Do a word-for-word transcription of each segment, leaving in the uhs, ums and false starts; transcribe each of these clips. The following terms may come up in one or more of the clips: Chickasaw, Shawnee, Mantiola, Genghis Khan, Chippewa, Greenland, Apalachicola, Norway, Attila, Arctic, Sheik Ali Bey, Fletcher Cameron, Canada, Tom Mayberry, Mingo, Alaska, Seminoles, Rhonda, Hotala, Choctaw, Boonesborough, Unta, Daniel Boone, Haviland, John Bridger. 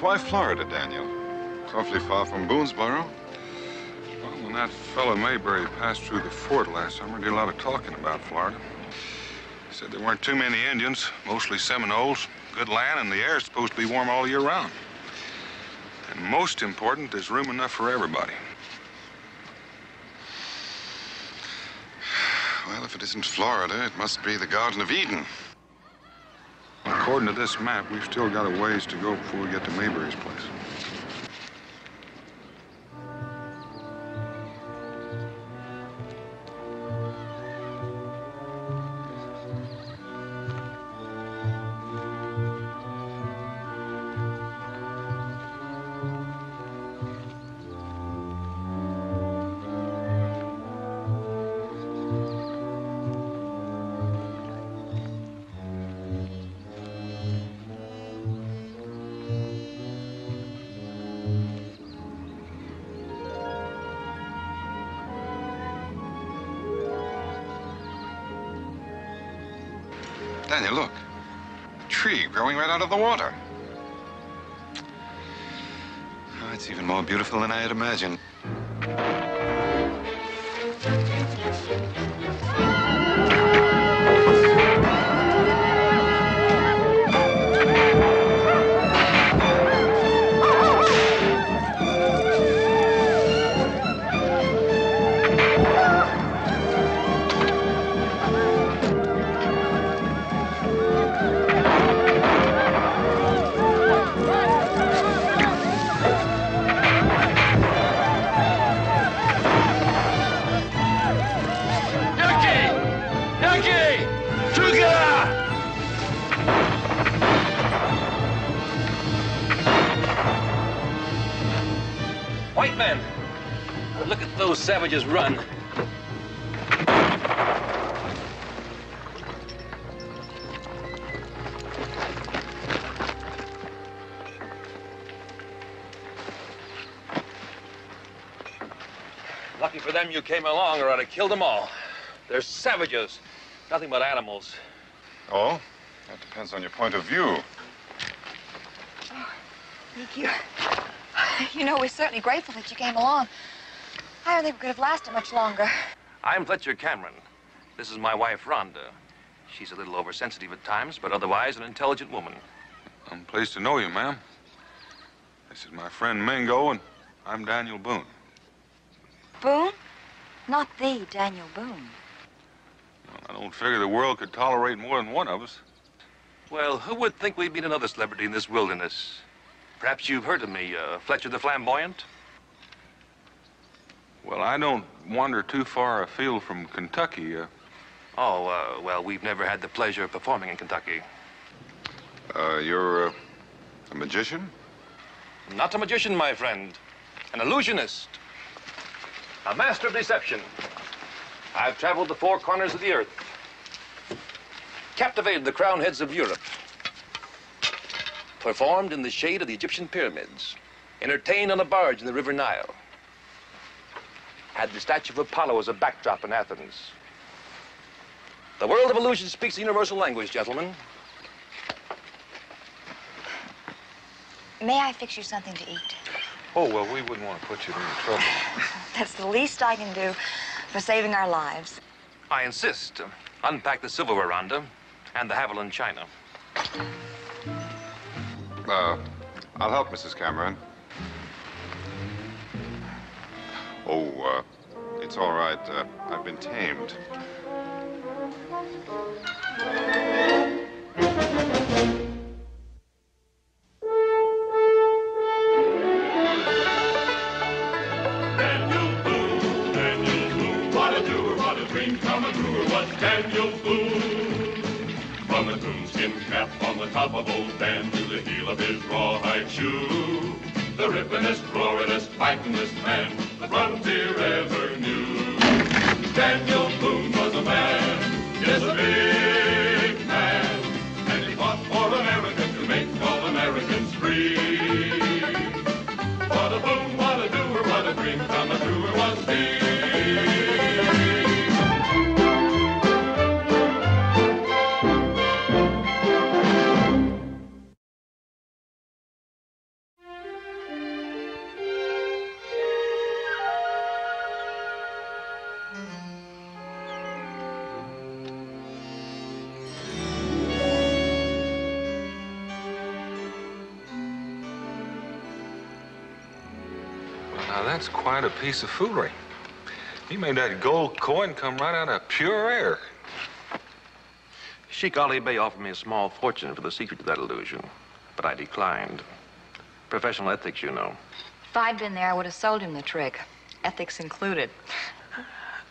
But why Florida, Daniel? It's awfully far from Boonesboro. Well, when that fellow Mayberry passed through the fort last summer, he did a lot of talking about Florida. He said there weren't too many Indians, mostly Seminoles, good land, and the air's supposed to be warm all year round. And most important, there's room enough for everybody. Well, if it isn't Florida, it must be the Garden of Eden. According to this map, we've still got a ways to go before we get to Mayberry's place. Daniel, look, a tree growing right out of the water. Oh, it's even more beautiful than I had imagined. Those savages run. Lucky for them you came along, or I'd have killed them all. They're savages, nothing but animals. Oh, that depends on your point of view. Oh, thank you. You know, we're certainly grateful that you came along. I don't think we could have lasted much longer. I'm Fletcher Cameron. This is my wife, Rhonda. She's a little oversensitive at times, but otherwise an intelligent woman. I'm pleased to know you, ma'am. This is my friend Mingo, and I'm Daniel Boone. Boone? Not the Daniel Boone. Well, I don't figure the world could tolerate more than one of us. Well, who would think we'd meet another celebrity in this wilderness? Perhaps you've heard of me, uh, Fletcher the Flamboyant? Well, I don't wander too far afield from Kentucky. Uh... Oh, uh, well, we've never had the pleasure of performing in Kentucky. Uh, you're uh, a magician? Not a magician, my friend. An illusionist. A master of deception. I've traveled the four corners of the earth. Captivated the crown heads of Europe. Performed in the shade of the Egyptian pyramids. Entertained on a barge in the River Nile. Had the statue of Apollo as a backdrop in Athens. The world of illusion speaks a universal language, gentlemen. May I fix you something to eat? Oh, well, we wouldn't want to put you in trouble. That's the least I can do for saving our lives. I insist. Unpack the silverware, Rhonda, and the Haviland china. Uh, I'll help, Missus Cameron. Oh, uh, it's all right. Uh, I've been tamed. Daniel Boone, Daniel Boone, what a doer, what a dream comer through, was Daniel Boone. From the coonskin cap on the top of old Dan to the heel of his rawhide shoe. The rippinest, roarinest, fightinest man the frontier ever knew. Daniel Boone was a man, yes, a big man, and he fought for America to make all Americans free. What a boom, what a doer, what a dream come a-doer was he. Now, that's quite a piece of foolery. He made that gold coin come right out of pure air. Sheik Ali Bey offered me a small fortune for the secret to that illusion, but I declined. Professional ethics, you know. If I'd been there, I would have sold him the trick, ethics included.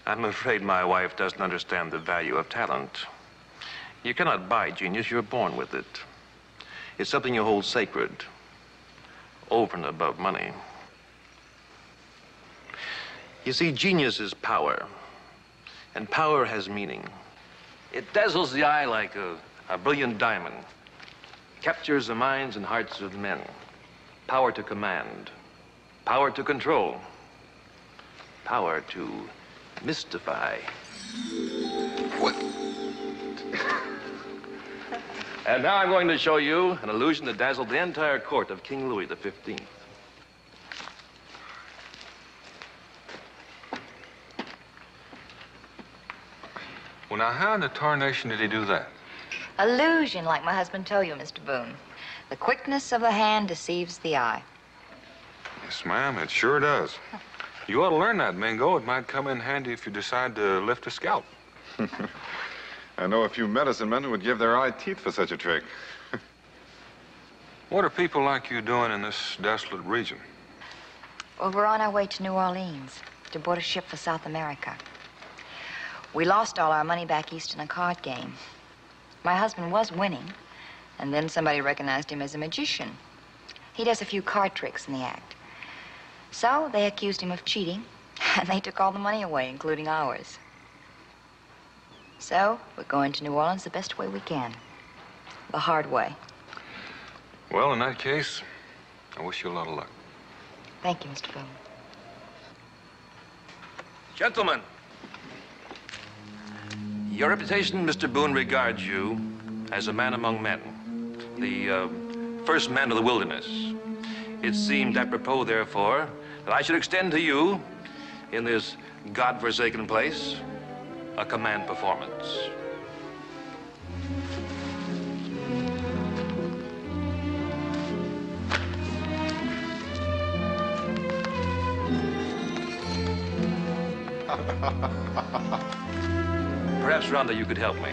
I'm afraid my wife doesn't understand the value of talent. You cannot buy genius, you're born with it. It's something you hold sacred, over and above money. You see, genius is power, and power has meaning. It dazzles the eye like a, a brilliant diamond, captures the minds and hearts of men. Power to command, power to control, power to mystify. What? And now I'm going to show you an illusion that dazzled the entire court of King Louis the fifteenth. Well, now, how in the tarnation did he do that? Illusion, like my husband told you, Mister Boone. The quickness of the hand deceives the eye. Yes, ma'am, it sure does. You ought to learn that, Mingo. It might come in handy if you decide to lift a scalp. I know a few medicine men who would give their eye teeth for such a trick. What are people like you doing in this desolate region? Well, we're on our way to New Orleans to board a ship for South America. We lost all our money back east in a card game. My husband was winning, and then somebody recognized him as a magician. He does a few card tricks in the act. So they accused him of cheating, and they took all the money away, including ours. So we're going to New Orleans the best way we can, the hard way. Well, in that case, I wish you a lot of luck. Thank you, Mister Boone. Gentlemen. Your reputation, Mister Boone, regards you as a man among men, the uh, first man of the wilderness. It seemed apropos, therefore, that I should extend to you, in this godforsaken place, a command performance. Perhaps, Rhonda, you could help me.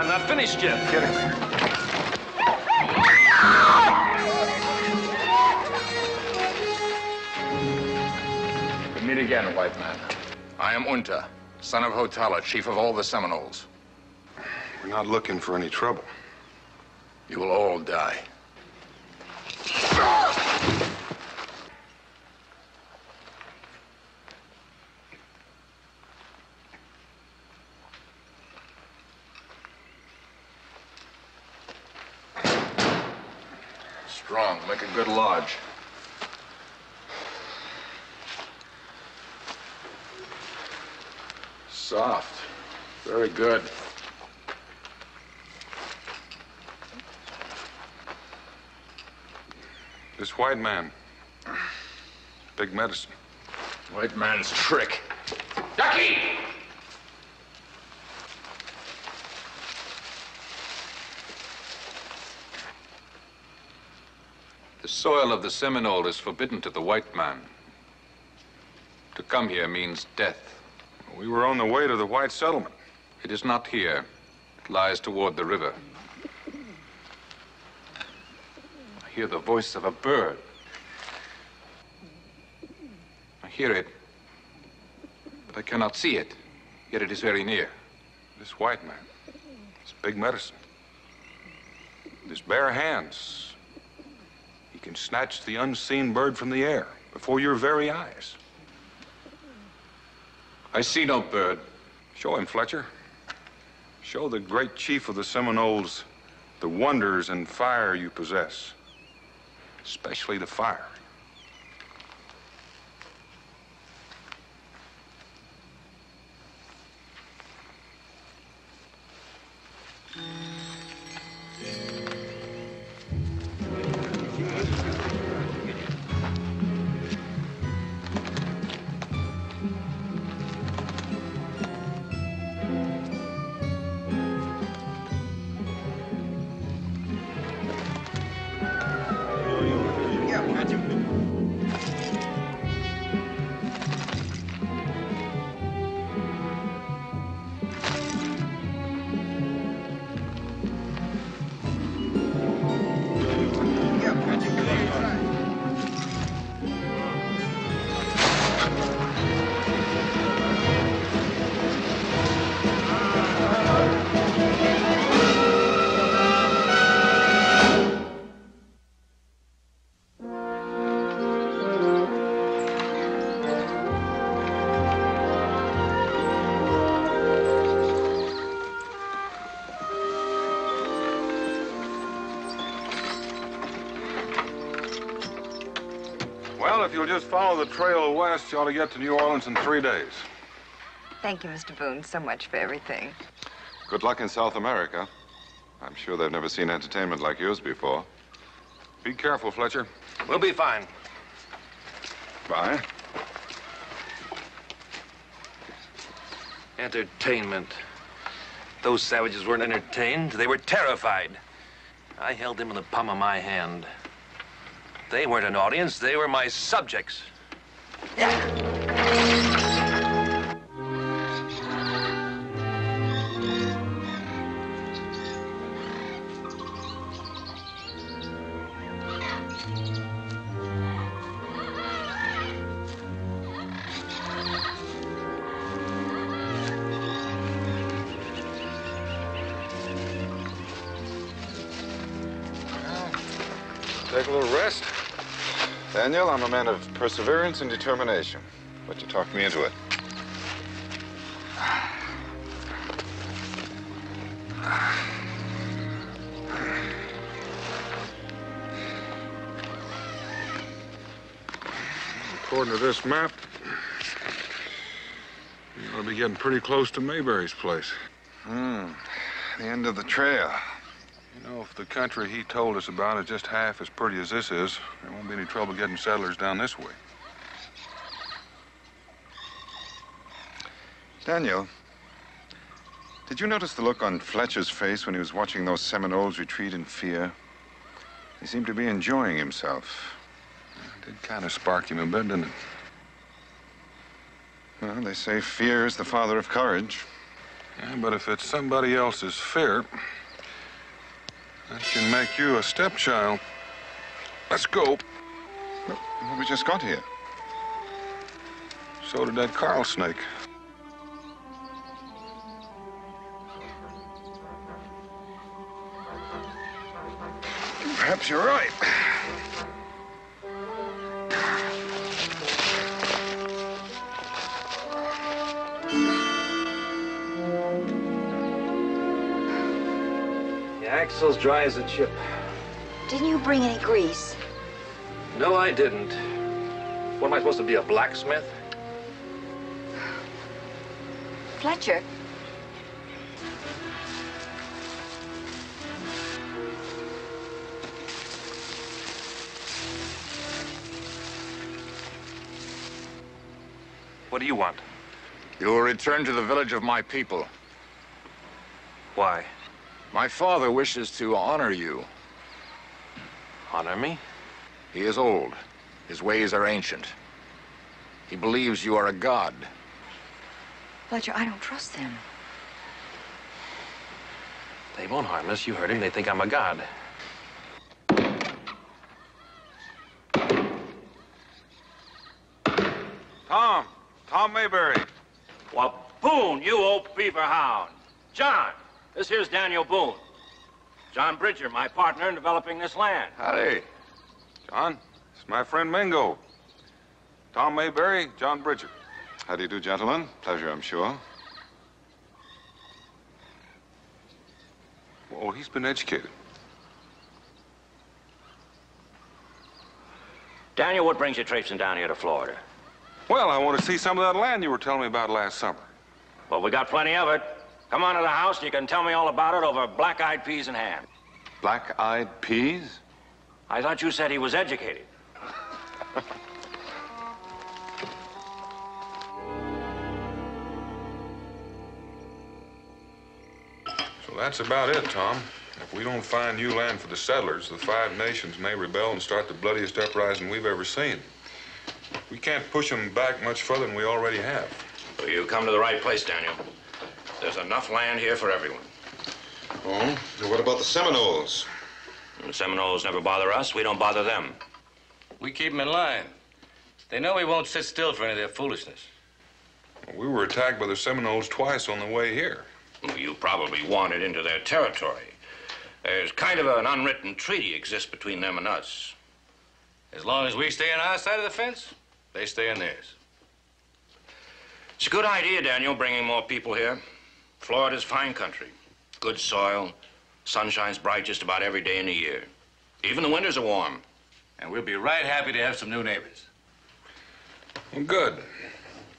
I'm not finished yet. Get in there. We meet again, white man. I am Unta, son of Hotala, chief of all the Seminoles. We're not looking for any trouble. You will all die. Strong, make a good lodge. Soft, very good. This white man, big medicine. White man's trick. Ducky! The soil of the Seminole is forbidden to the white man. To come here means death. We were on the way to the white settlement. It is not here. It lies toward the river. I hear the voice of a bird. I hear it, but I cannot see it, yet it is very near. This white man, this big medicine, his bare hands, he can snatch the unseen bird from the air before your very eyes. I see no bird. Show him, Fletcher. Show the great chief of the Seminoles the wonders and fire you possess. Especially the fire. If you'll just follow the trail west, you ought to get to New Orleans in three days. Thank you, Mister Boone, so much for everything. Good luck in South America. I'm sure they've never seen entertainment like yours before. Be careful, Fletcher. We'll be fine. Bye. Entertainment. Those savages weren't entertained. They were terrified. I held them in the palm of my hand. They weren't an audience, they were my subjects. Yeah. Take a little rest. Daniel, I'm a man of perseverance and determination, but you talked me into it. According to this map, you ought to be getting pretty close to Mayberry's place. Hmm, the end of the trail. You know, if the country he told us about is just half as pretty as this is, there won't be any trouble getting settlers down this way. Daniel, did you notice the look on Fletcher's face when he was watching those Seminoles retreat in fear? He seemed to be enjoying himself. It did kind of spark him a bit, didn't it? Well, they say fear is the father of courage. Yeah, but if it's somebody else's fear, that can make you a stepchild. Let's go. Well, we just got here. So did that Carl snake. Perhaps you're right. The axle's dry as a chip. Didn't you bring any grease? No, I didn't. What am I supposed to be, a blacksmith? Fletcher. What do you want? You will return to the village of my people. Why? My father wishes to honor you. Honor me? He is old. His ways are ancient. He believes you are a god. Fletcher, I don't trust them. They won't harm us. You heard him. They think I'm a god. Tom. Tom Mayberry. Well, Boone, you old beaver hound. John, this here's Daniel Boone. John Bridger, my partner in developing this land. Howdy. John, it's my friend Mingo. Tom Mayberry, John Bridger. How do you do, gentlemen? Pleasure, I'm sure. Oh, he's been educated. Daniel, what brings you traipsing down here to Florida? Well, I want to see some of that land you were telling me about last summer. Well, we got plenty of it. Come on to the house and you can tell me all about it over black-eyed peas and ham. Black-eyed peas? I thought you said he was educated. That's about it, Tom. If we don't find new land for the settlers, the five nations may rebel and start the bloodiest uprising we've ever seen. We can't push them back much further than we already have. Well, you come to the right place, Daniel. There's enough land here for everyone. Oh, and what about the Seminoles? The Seminoles never bother us. We don't bother them. We keep them in line. They know we won't sit still for any of their foolishness. Well, we were attacked by the Seminoles twice on the way here. You probably wandered into their territory. There's kind of an unwritten treaty exists between them and us. As long as we stay on our side of the fence, they stay on theirs. It's a good idea, Daniel, bringing more people here. Florida's fine country. Good soil. Sun shines bright just about every day in the year. Even the winters are warm. And we'll be right happy to have some new neighbors. Well, good.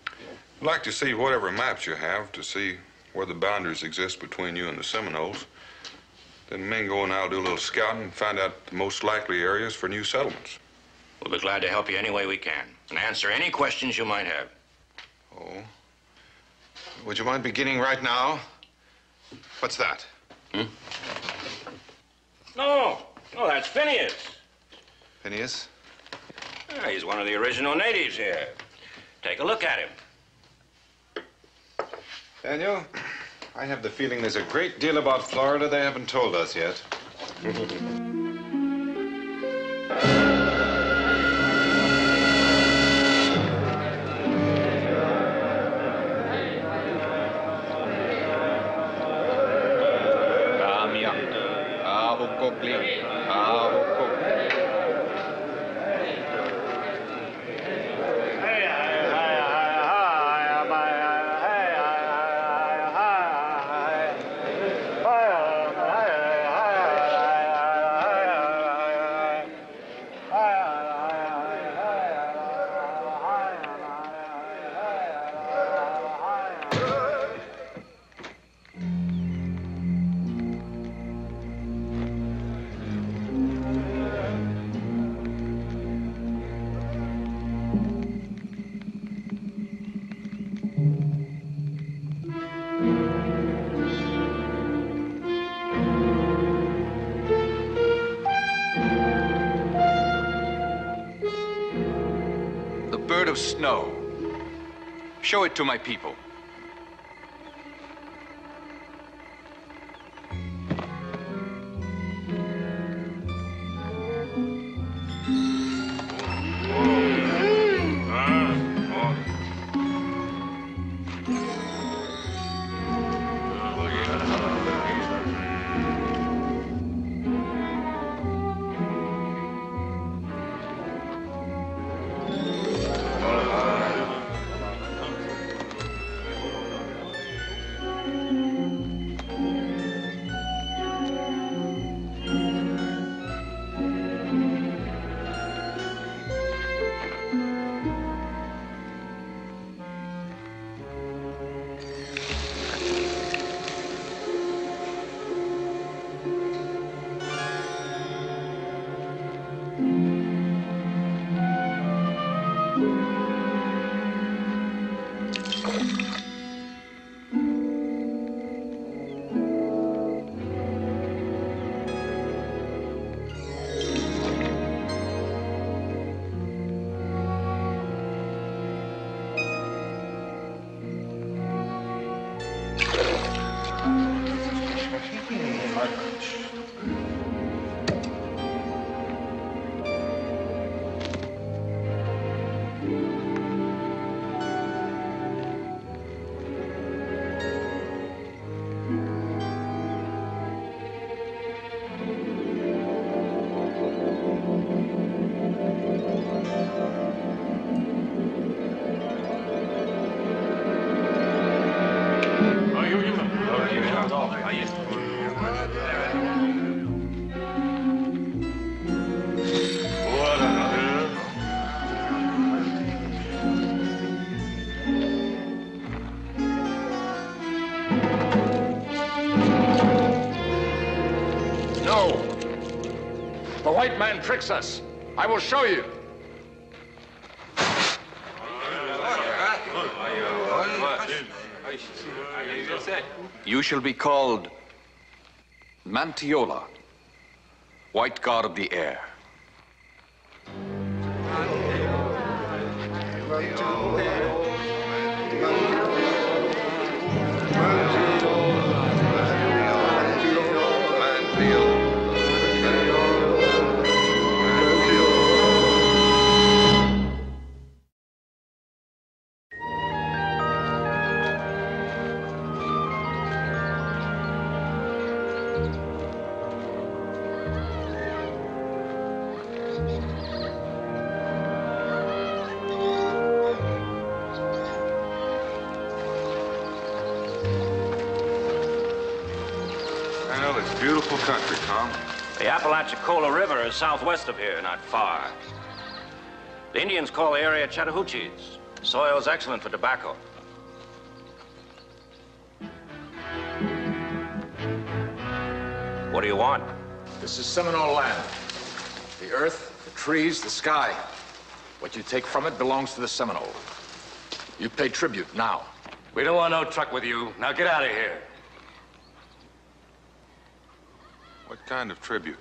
I'd like to see whatever maps you have to see where the boundaries exist between you and the Seminoles. Then Mingo and I'll do a little scouting and find out the most likely areas for new settlements. We'll be glad to help you any way we can and answer any questions you might have. Oh. Would you mind beginning right now? What's that? Hmm? No. No, that's Phineas. Phineas? Yeah, he's one of the original natives here. Take a look at him. Daniel, I have the feeling there's a great deal about Florida they haven't told us yet. Of snow. Show it to my people. No! The white man tricks us. I will show you. You shall be called Mantiola, White God of the Air. Country, Tom. The Apalachicola River is southwest of here, not far. The Indians call the area Chattahoochees. The soil is excellent for tobacco. What do you want? This is Seminole land. The earth, the trees, the sky. What you take from it belongs to the Seminole. You pay tribute now. We don't want no truck with you. Now get out of here. What kind of tribute?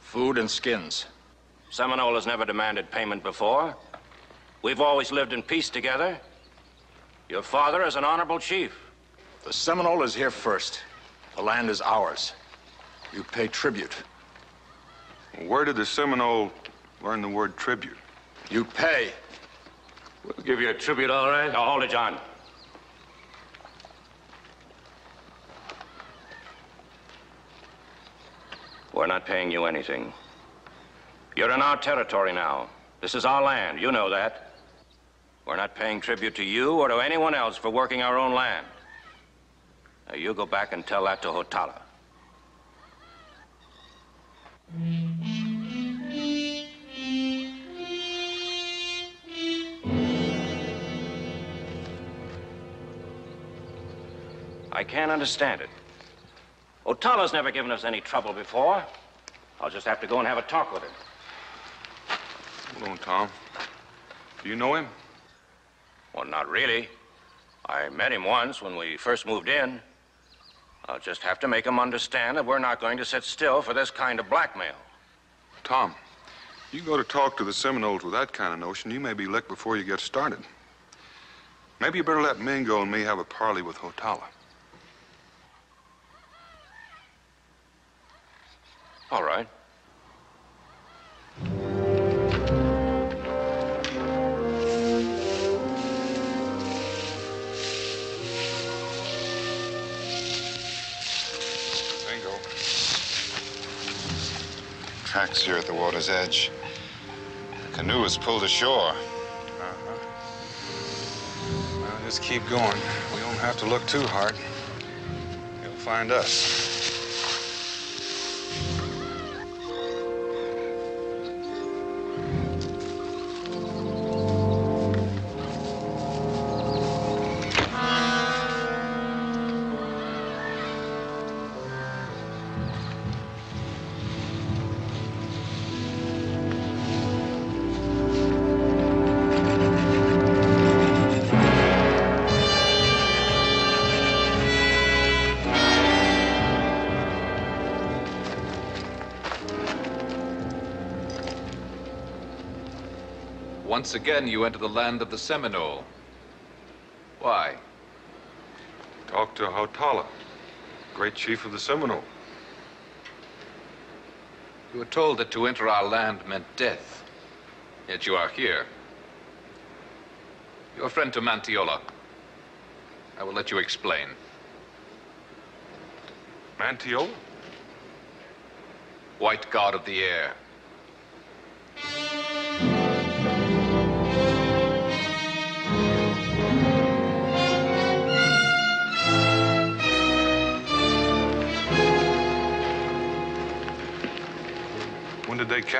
Food and skins. Seminole has never demanded payment before. We've always lived in peace together. Your father is an honorable chief. The Seminole is here first. The land is ours. You pay tribute. Where did the Seminole learn the word tribute? You pay. We'll give you a tribute, all right. Now hold it, John. We're not paying you anything. You're in our territory now. This is our land, you know that. We're not paying tribute to you or to anyone else for working our own land. Now you go back and tell that to Hotala. I can't understand it. Hotala's never given us any trouble before. I'll just have to go and have a talk with him. Hold on, Tom. Do you know him? Well, not really. I met him once when we first moved in. I'll just have to make him understand that we're not going to sit still for this kind of blackmail. Tom, you go to talk to the Seminoles with that kind of notion, you may be licked before you get started. Maybe you better let Mingo and me have a parley with Hotala. All right. Mingo. Tracks here at the water's edge. The canoe was pulled ashore. Uh-huh. Well, just keep going. We don't have to look too hard. They'll find us. Once again, you enter the land of the Seminole. Why? Talk to Hotala, great chief of the Seminole. You were told that to enter our land meant death, yet you are here. You're a friend to Mantiola. I will let you explain. Mantiola? White God of the Air.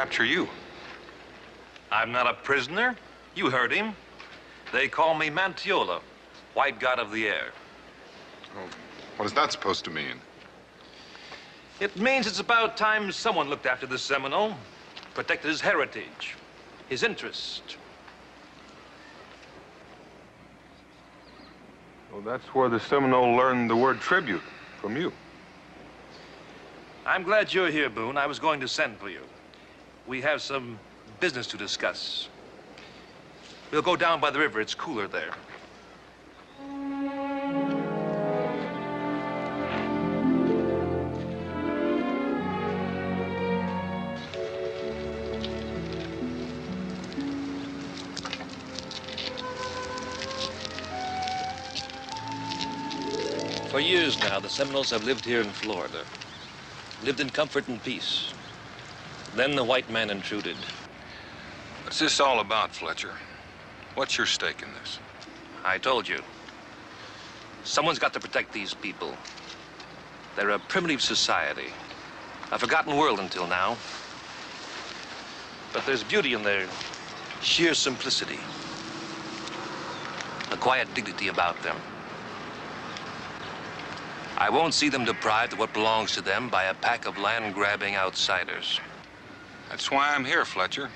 capture you? I'm not a prisoner. You heard him. They call me Mantiola, white god of the air. Oh, what is that supposed to mean? It means it's about time someone looked after the Seminole, protected his heritage, his interest. Well, that's where the Seminole learned the word tribute, from you. I'm glad you're here, Boone. I was going to send for you. We have some business to discuss. We'll go down by the river. It's cooler there. For years now, the Seminoles have lived here in Florida, lived in comfort and peace. Then the white man intruded. What's this all about, Fletcher? What's your stake in this? I told you. Someone's got to protect these people. They're a primitive society, a forgotten world until now. But there's beauty in their sheer simplicity, a quiet dignity about them. I won't see them deprived of what belongs to them by a pack of land-grabbing outsiders. That's why I'm here, Fletcher.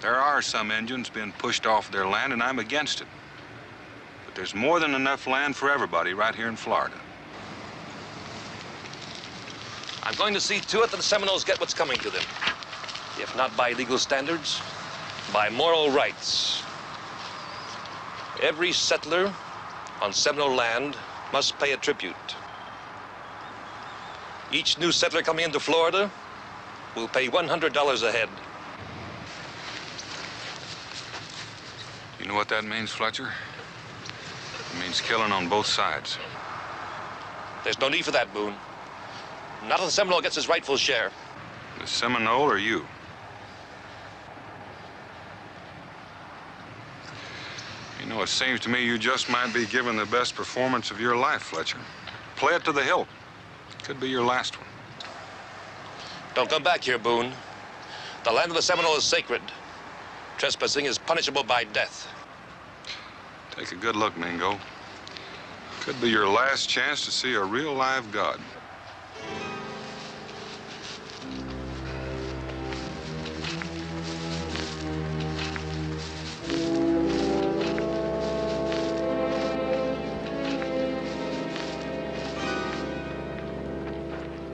There are some Indians being pushed off their land, and I'm against it. But there's more than enough land for everybody right here in Florida. I'm going to see to it that the Seminoles get what's coming to them. If not by legal standards, by moral rights. Every settler on Seminole land must pay a tribute. Each new settler coming into Florida will pay one hundred dollars a head. You know what that means, Fletcher? It means killing on both sides. There's no need for that, Boone. Not if the Seminole gets his rightful share. The Seminole or you? You know, it seems to me you just might be giving the best performance of your life, Fletcher. Play it to the hilt. Could be your last one. Don't come back here, Boone. The land of the Seminole is sacred. Trespassing is punishable by death. Take a good look, Mingo. Could be your last chance to see a real live god.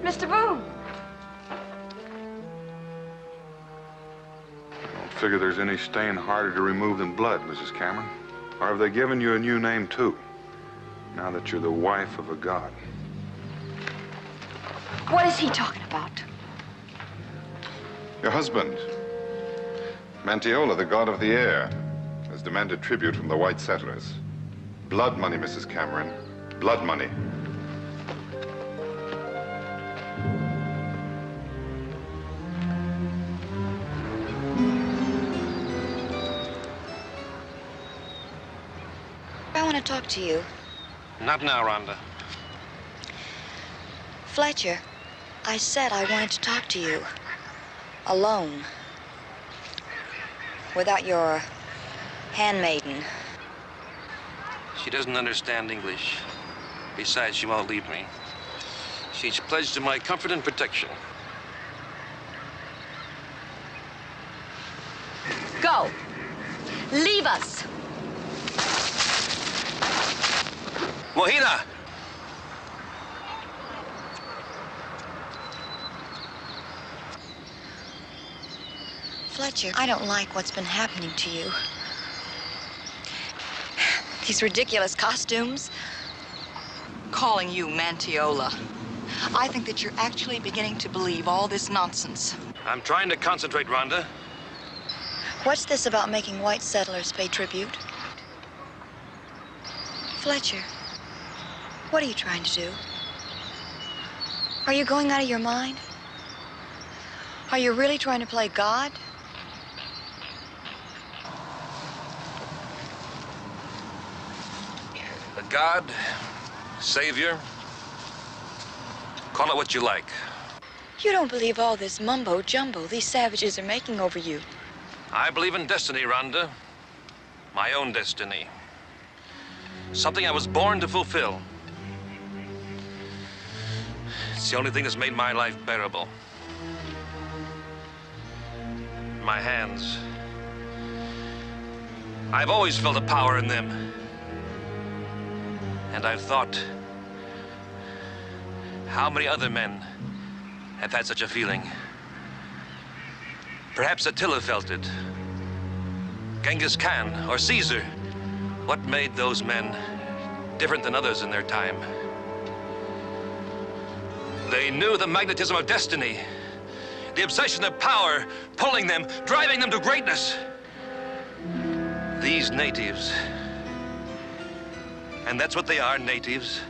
Mister Boone. I don't figure there's any stain harder to remove than blood, Missus Cameron. Or have they given you a new name, too, now that you're the wife of a god? What is he talking about? Your husband, Mantiola, the god of the air, has demanded tribute from the white settlers. Blood money, Missus Cameron, blood money. Talk to you. Not now, Rhonda. Fletcher, I said I wanted to talk to you. Alone. Without your handmaiden. She doesn't understand English. Besides, she won't leave me. She's pledged to my comfort and protection. Go! Leave us! Mohina! Fletcher, I don't like what's been happening to you. These ridiculous costumes. Calling you Mantiola. I think that you're actually beginning to believe all this nonsense. I'm trying to concentrate, Rhonda. What's this about making white settlers pay tribute? Fletcher. What are you trying to do? Are you going out of your mind? Are you really trying to play God? A God, savior, call it what you like. You don't believe all this mumbo-jumbo these savages are making over you. I believe in destiny, Rhonda. My own destiny. Something I was born to fulfill. It's the only thing that's made my life bearable. My hands. I've always felt a power in them. And I've thought, how many other men have had such a feeling? Perhaps Attila felt it. Genghis Khan or Caesar. What made those men different than others in their time? They knew the magnetism of destiny, the obsession of power, pulling them, driving them to greatness. These natives, and that's what they are, natives,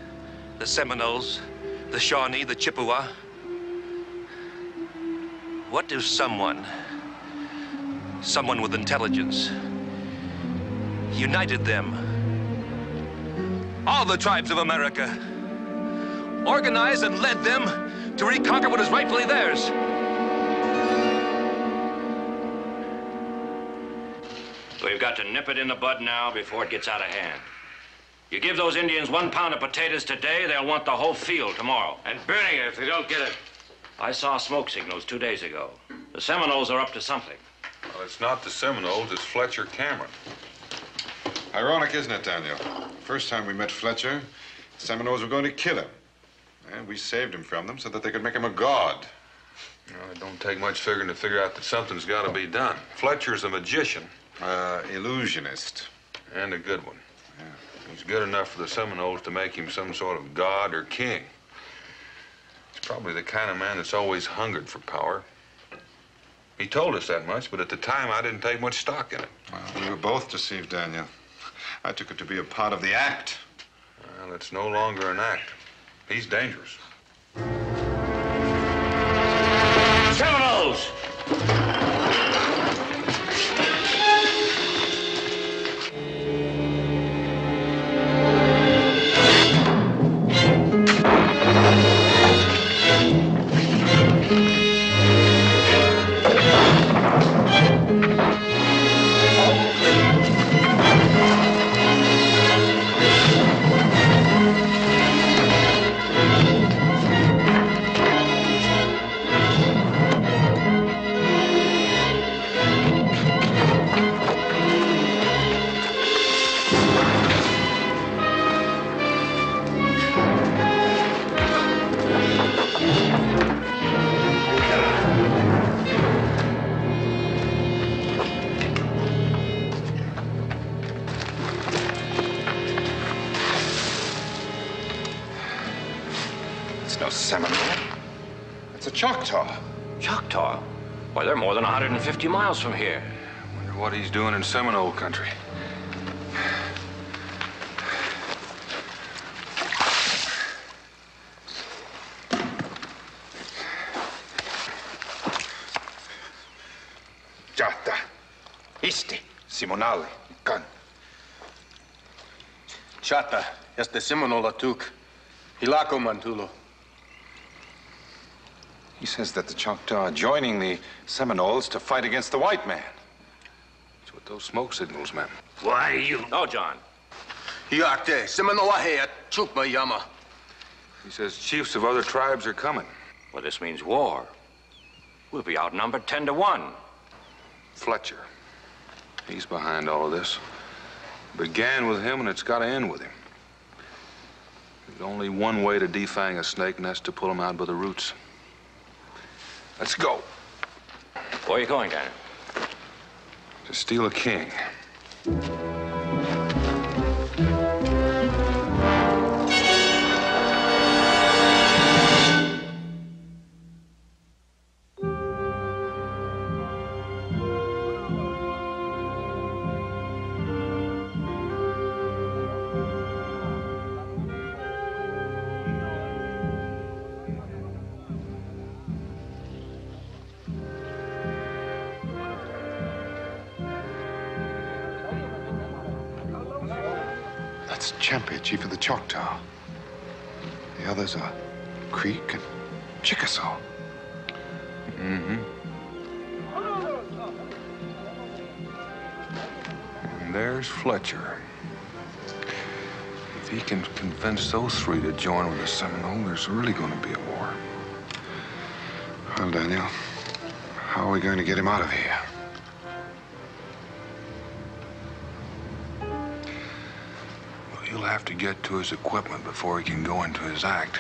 the Seminoles, the Shawnee, the Chippewa. What if someone, someone with intelligence, united them, all the tribes of America, organized and led them to reconquer what is rightfully theirs? We've got to nip it in the bud now before it gets out of hand. You give those Indians one pound of potatoes today, they'll want the whole field tomorrow. And burning it if they don't get it. I saw smoke signals two days ago. The Seminoles are up to something. Well, it's not the Seminoles, it's Fletcher Cameron. Ironic, isn't it, Daniel? The first time we met Fletcher, the Seminoles were going to kill him. And we saved him from them so that they could make him a god. You know, it don't take much figuring to figure out that something's got to be done. Fletcher's a magician. Uh, illusionist. And a good one. Yeah. He's good enough for the Seminoles to make him some sort of god or king. He's probably the kind of man that's always hungered for power. He told us that much, but at the time, I didn't take much stock in it. Well, we were both deceived, Daniel. I took it to be a part of the act. Well, it's no longer an act. He's dangerous. Seminoles! Choctaw. Choctaw? Why, they're more than one hundred fifty miles from here. I wonder what he's doing in Seminole country. Chata, Isti, Simonale, Kan. Chata, este Seminola tuk, Hilako Mantulo. He says that the Choctaw are joining the Seminoles to fight against the white man. That's what those smoke signals meant. Why, you know, John. He says chiefs of other tribes are coming. Well, this means war. We'll be outnumbered ten to one. Fletcher. He's behind all of this. It began with him, and it's got to end with him. There's only one way to defang a snake, and that's to pull him out by the roots. Let's go. Where are you going, Daniel? To steal a king. That's Champe, chief of the Choctaw. The others are Creek and Chickasaw. Mm-hmm. And there's Fletcher. If he can convince those three to join with the Seminole, there's really going to be a war. Well, Daniel, how are we going to get him out of here? He'll have to get to his equipment before he can go into his act.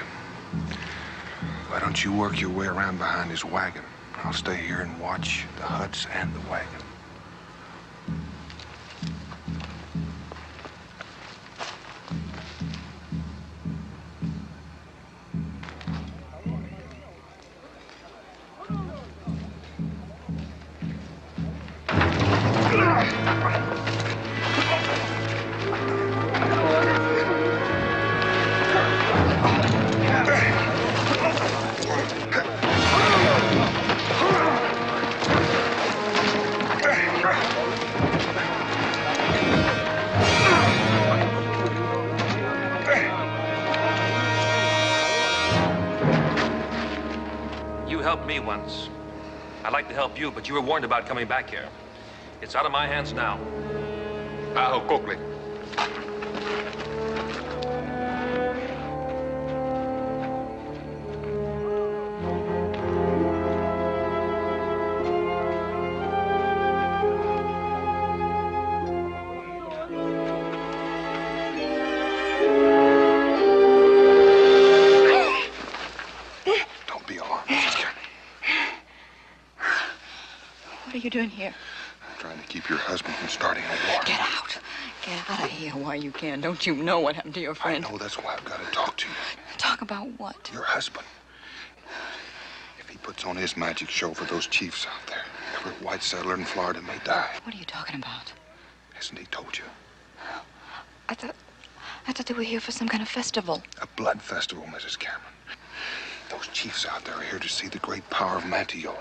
Why don't you work your way around behind his wagon? I'll stay here and watch the huts and the wagon. You, but you were warned about coming back here. It's out of my hands now. Aho, Coakley. Doing here? I'm trying to keep your husband from starting a war. Get out. Get out of here while you can. Don't you know what happened to your friend? I know. That's why I've got to talk to you. Talk about what? Your husband. If he puts on his magic show for those chiefs out there, every white settler in Florida may die. What are you talking about? Hasn't he told you? I thought... I thought they were here for some kind of festival. A blood festival, Missus Cameron. Those chiefs out there are here to see the great power of Mantiola.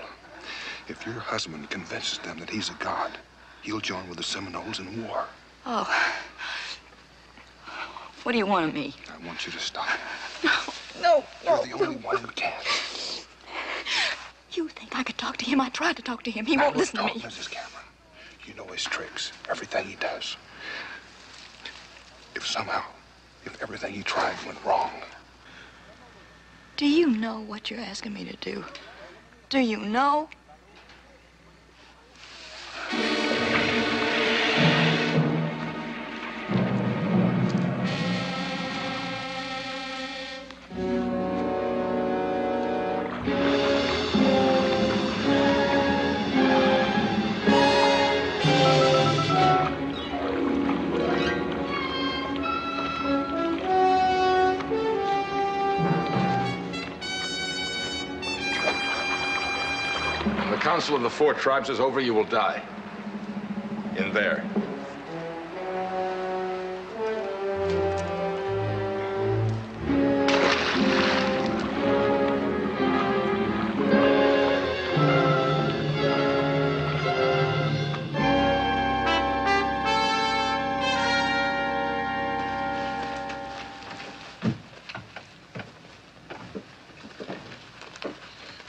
If your husband convinces them that he's a god, he'll join with the Seminoles in war. Oh. What do you want of me? I want you to stop him. No, no, You're no, the only no. one who can. You think I could talk to him? I tried to talk to him. He now won't listen talk, to me. Missus Cameron, you know his tricks, everything he does. If somehow, if everything he tried went wrong. Do you know what you're asking me to do? Do you know? The council of the four tribes is over. You will die. In there.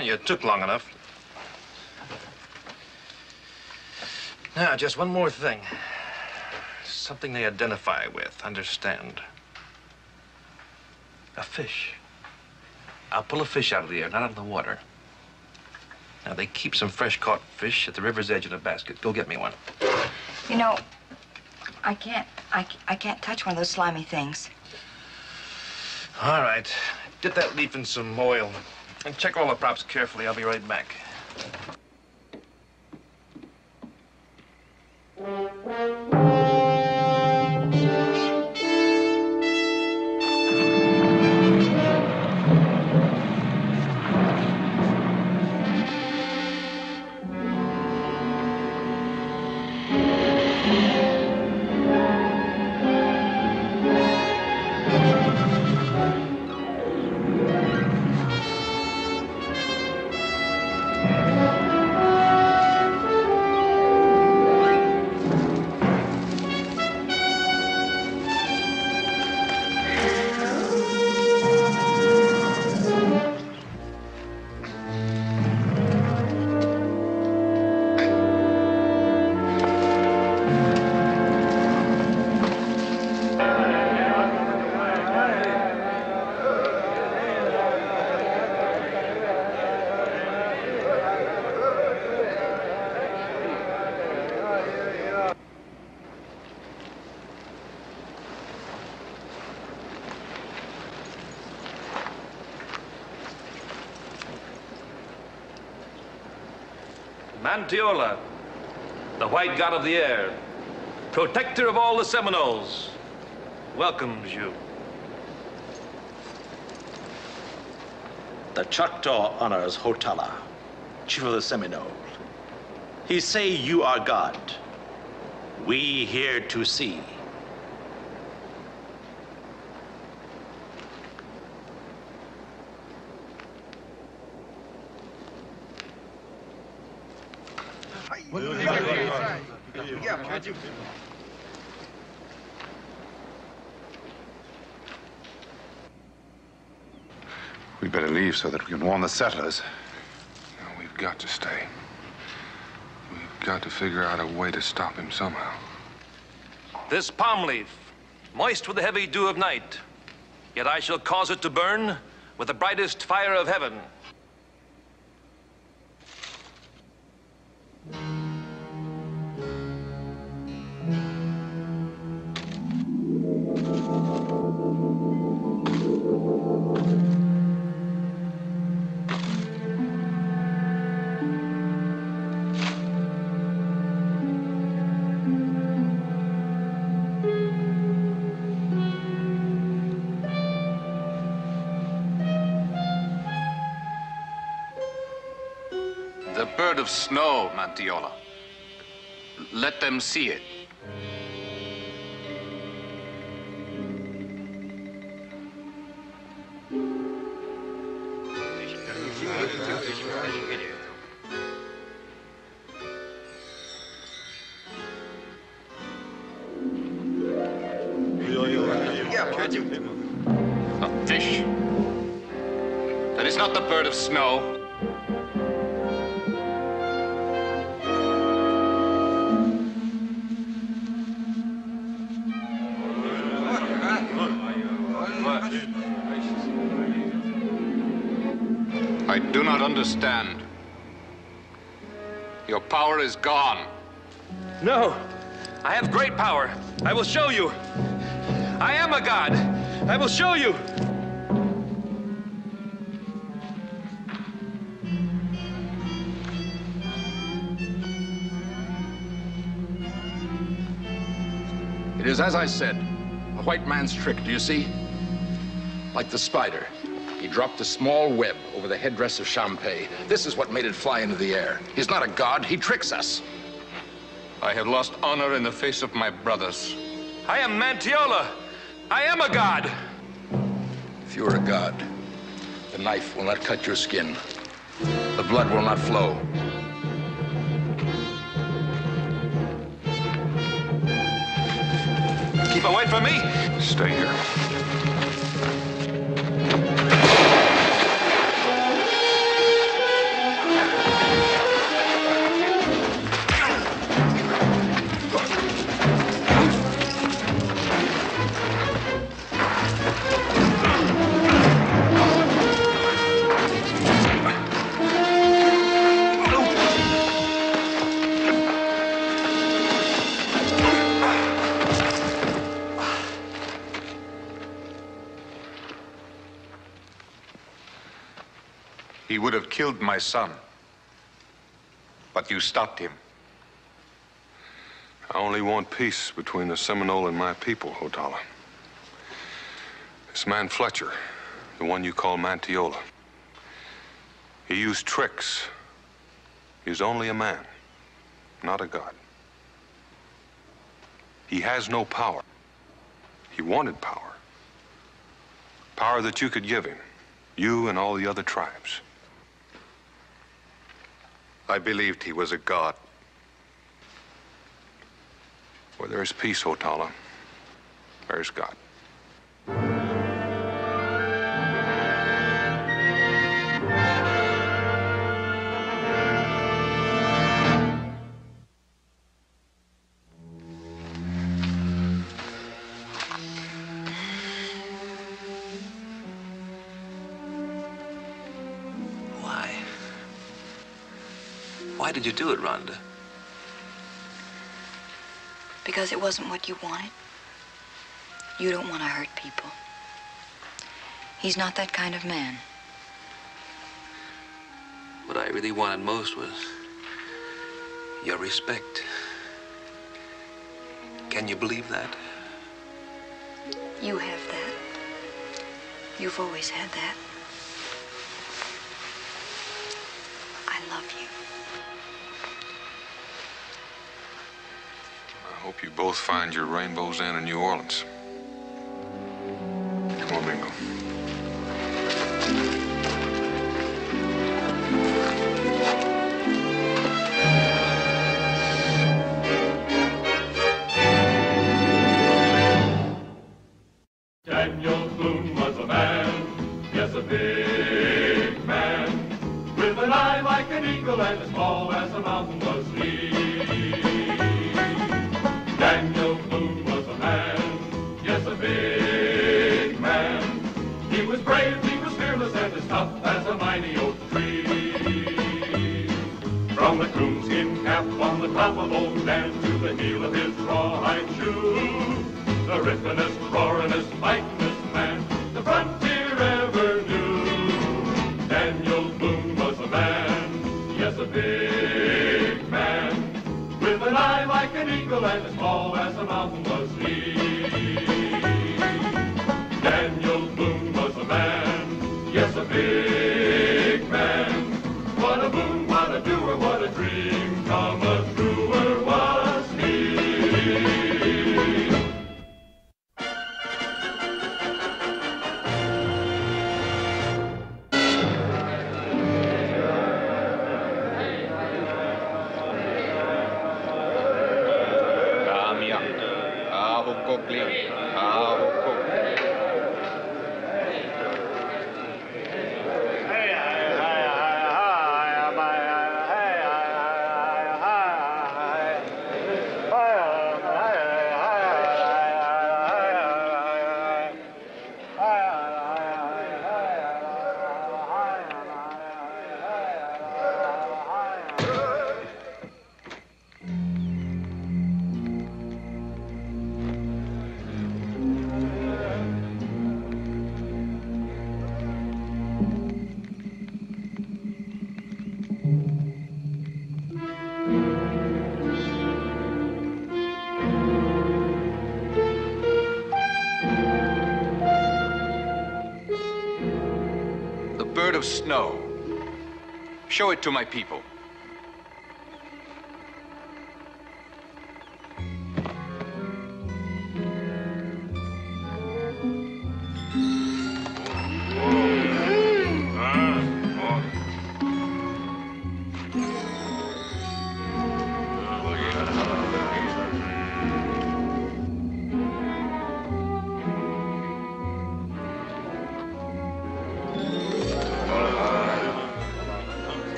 You took long enough. Now, just one more thing. Something they identify with, understand. A fish. I'll pull a fish out of the air, not out of the water. Now, they keep some fresh-caught fish at the river's edge in a basket. Go get me one. You know, I can't, I, I can't touch one of those slimy things. All right. Dip that leaf in some oil. And check all the props carefully. I'll be right back. and Teola, the white god of the air, protector of all the Seminoles, welcomes you. The Choctaw honors Hotala, chief of the Seminole. He say you are God. We here to see. We better leave so that we can warn the settlers. No, we've got to stay. We've got to figure out a way to stop him somehow. This palm leaf, moist with the heavy dew of night, yet I shall cause it to burn with the brightest fire of heaven. Of snow, Mantiola. Let them see it. A fish? That is not the bird of snow. Do not understand. Your power is gone. No, I have great power. I will show you. I am a god. I will show you. It is as I said, a white man's trick, do you see? Like the spider. He dropped a small web over the headdress of Champagne. This is what made it fly into the air. He's not a god, he tricks us. I have lost honor in the face of my brothers. I am Mantiola. I am a god. If you are a god, the knife will not cut your skin. The blood will not flow. Keep away from me. Stay here. You would have killed my son, but you stopped him. I only want peace between the Seminole and my people, Hotala. This man Fletcher, the one you call Mantiola, he used tricks. He's only a man, not a god. He has no power. He wanted power. Power that you could give him, you and all the other tribes. I believed he was a god. Where there is peace, Hotala, there is God. Why did you do it, Rhonda? Because it wasn't what you wanted. You don't want to hurt people. He's not that kind of man. What I really wanted most was your respect. Can you believe that? You have that. You've always had that. I love you. I hope you both find your rainbows and in New Orleans. Come on, Mingo. Daniel Boone was a man, yes, a big man, with an eye like an eagle and as small as a mountain was he. Daniel Boone was a man, yes, a big man. He was brave, he was fearless, and as tough as a mighty oak tree. From the coonskin cap on the top of old Dan to the heel of his rawhide shoe, the riffinest, roarinest, fightinest man the frontier ever knew. Daniel Boone was a man, yes, a big man, with an eye like an eagle and as small as a mountain was he. Daniel Boone was a man, yes, a big man. What a boon, what a doer, what a dream come a truer was he. Snow. Show it to my people.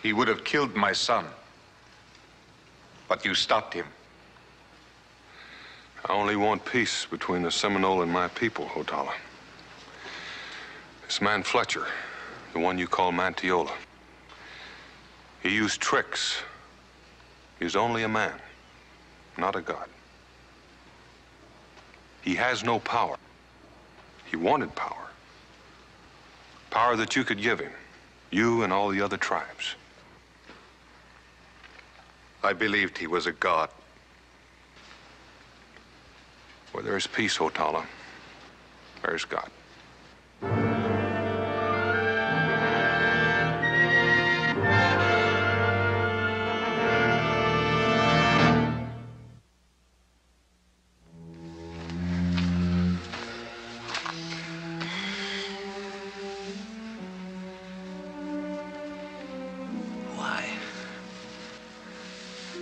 He would have killed my son, but you stopped him. I only want peace between the Seminole and my people, Hotala. This man Fletcher, the one you call Mantiola, he used tricks. He is only a man, not a god. He has no power. He wanted power. Power that you could give him, you and all the other tribes. I believed he was a god. Where there is peace, Hotala, there is God.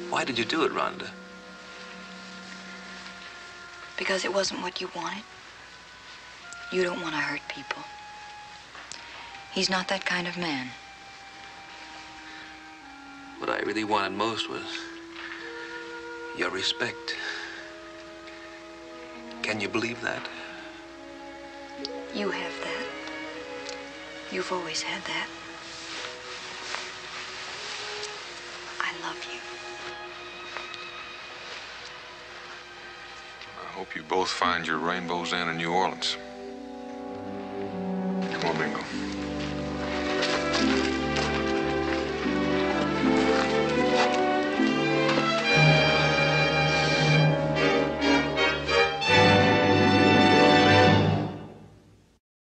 Why did you do it, Rhonda? Because it wasn't what you wanted. You don't want to hurt people. He's not that kind of man. What I really wanted most was your respect. Can you believe that? You have that. You've always had that. I love you. I hope you both find your rainbows in in New Orleans. Come on, Mingo.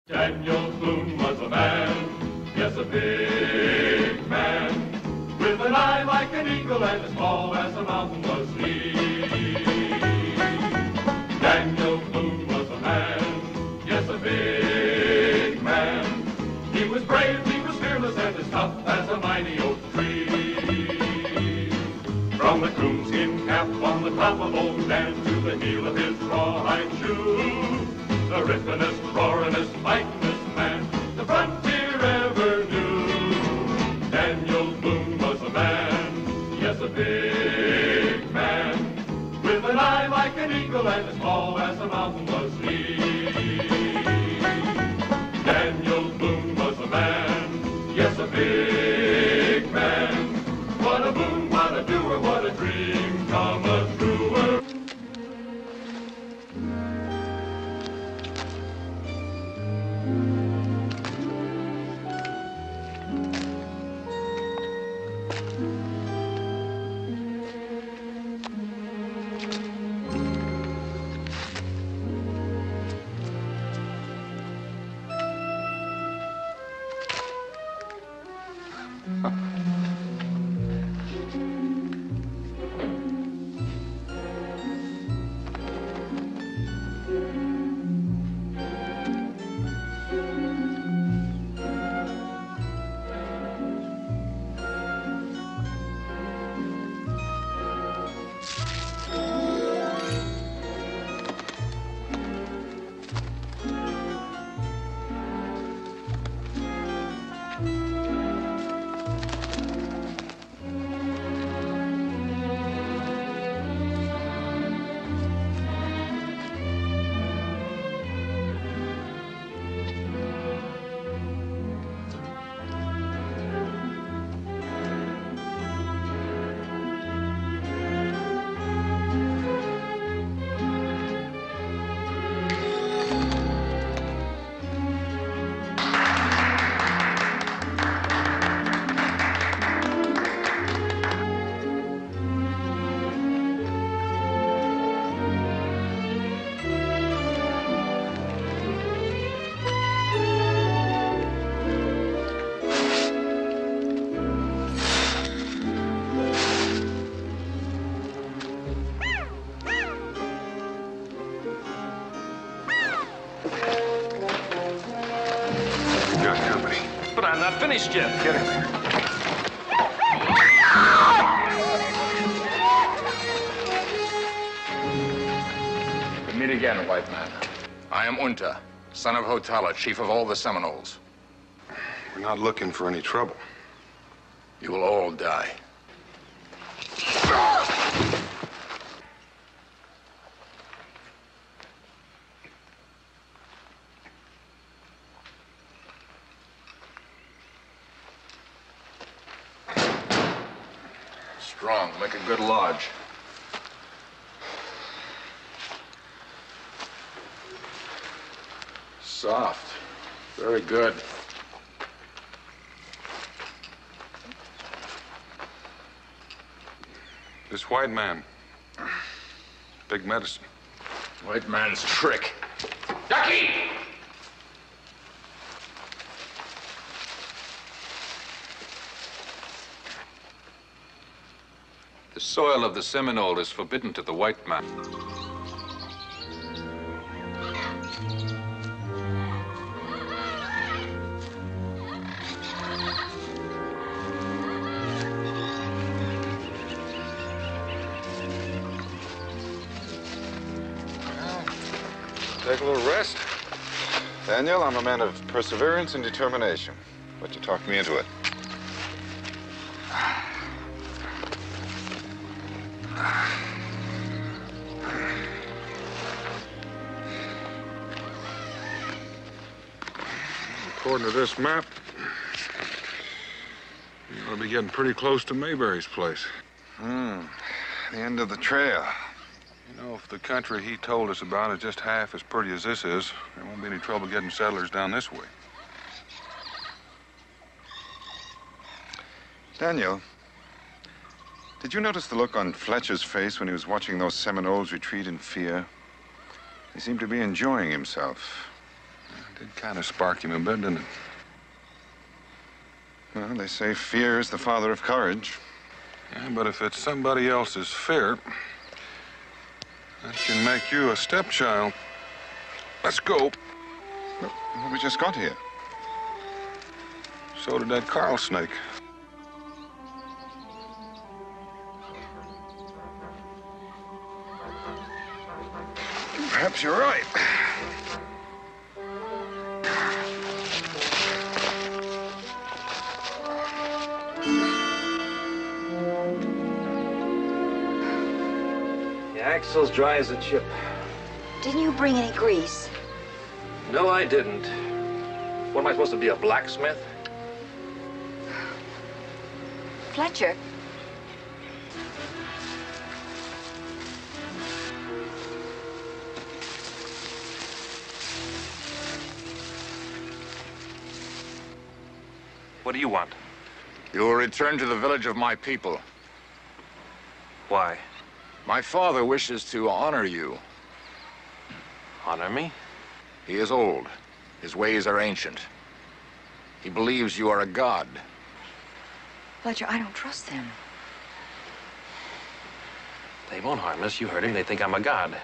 Daniel Boone was a man, yes, a big man, with an eye like an eagle and as small as a mountain was he. Daniel Boone was a man, yes, a big man. He was brave, he was fearless, and as tough as a mighty oak tree. From the coonskin cap on the top of old Dan to the heel of his rawhide shoe, the ripplingest, roaringest, fightingest man the frontier ever knew. Daniel Boone was a man, yes, a big man. An eye like an eagle and as small as a mountain was he. Daniel Boone was a man, yes, a big man. What a boon, what a doer, what a dream come a truer. Finished yet. Get in there. We meet again, white man. I am Unta, son of Hotala, chief of all the Seminoles. We're not looking for any trouble. You will all die. strong, make a good lodge. Soft. Very good. This white man. Big medicine. White man's trick. Ducky! The soil of the Seminole is forbidden to the white man. Take a little rest. Daniel, I'm a man of perseverance and determination, but you talked me into it. According to this map, you ought to be getting pretty close to Mayberry's place. Hmm, the end of the trail. You know, if the country he told us about is just half as pretty as this is, there won't be any trouble getting settlers down this way. Daniel, did you notice the look on Fletcher's face when he was watching those Seminoles retreat in fear? He seemed to be enjoying himself. It did kind of spark him a bit, didn't it? Well, they say fear is the father of courage. Yeah, but if it's somebody else's fear, that can make you a stepchild. Let's go. Well, we just got here. So did that Carl snake. Perhaps you're right. Axle's dry as a chip. Didn't you bring any grease? No, I didn't. What am I supposed to be, a blacksmith? Fletcher. What do you want? You will return to the village of my people. Why? My father wishes to honor you. Honor me? He is old. His ways are ancient. He believes you are a god. Fletcher, I don't trust them. They won't harm us. You heard him. They think I'm a god.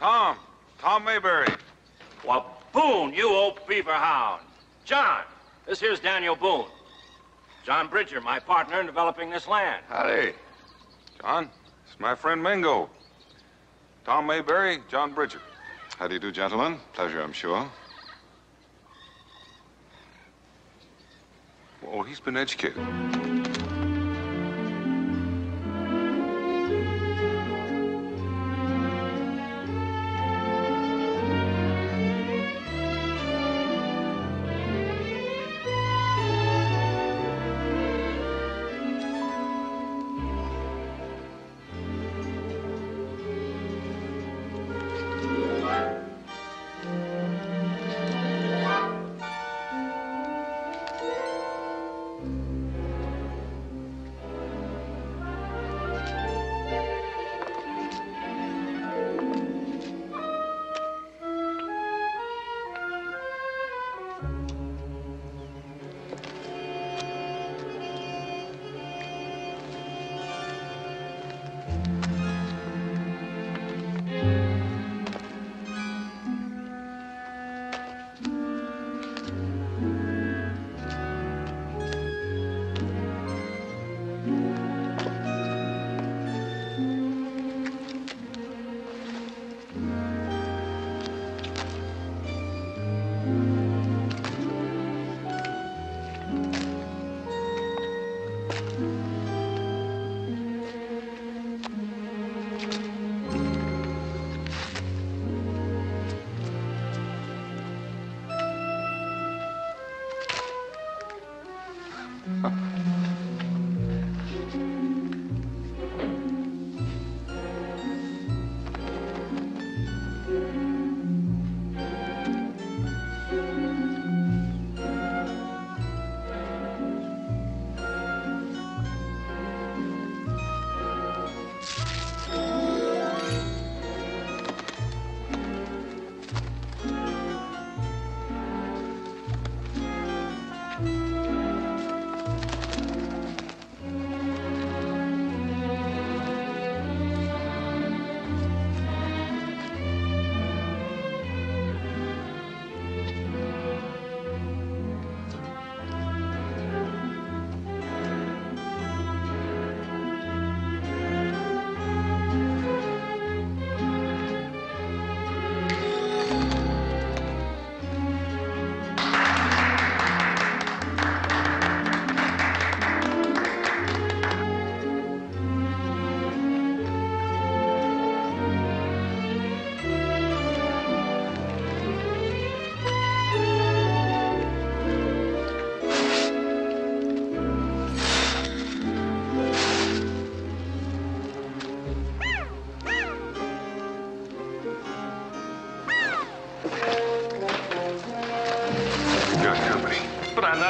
Tom. Tom Mayberry. Well, Boone, you old beaver hound. John. This here's Daniel Boone. John Bridger, my partner in developing this land. Howdy. John, this is my friend Mingo. Tom Mayberry, John Bridger. How do you do, gentlemen? Pleasure, I'm sure. Oh, he's been educated.